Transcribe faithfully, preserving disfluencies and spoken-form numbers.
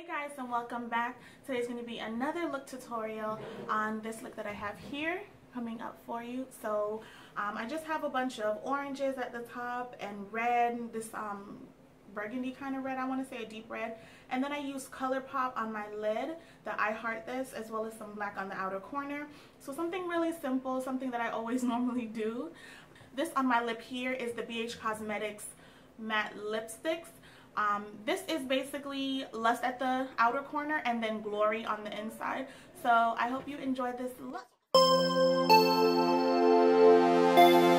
Hey guys, and welcome back. Today's going to be another look tutorial on this look that I have here coming up for you. So um, I just have a bunch of oranges at the top and red, this um, burgundy kind of red, I want to say a deep red. And then I used ColourPop on my lid, the I Heart This, as well as some black on the outer corner. So something really simple, something that I always normally do. This on my lip here is the B H Cosmetics Matte Lipsticks. Um, this is basically Lust at the outer corner and then Glory on the inside. So I hope you enjoy this look.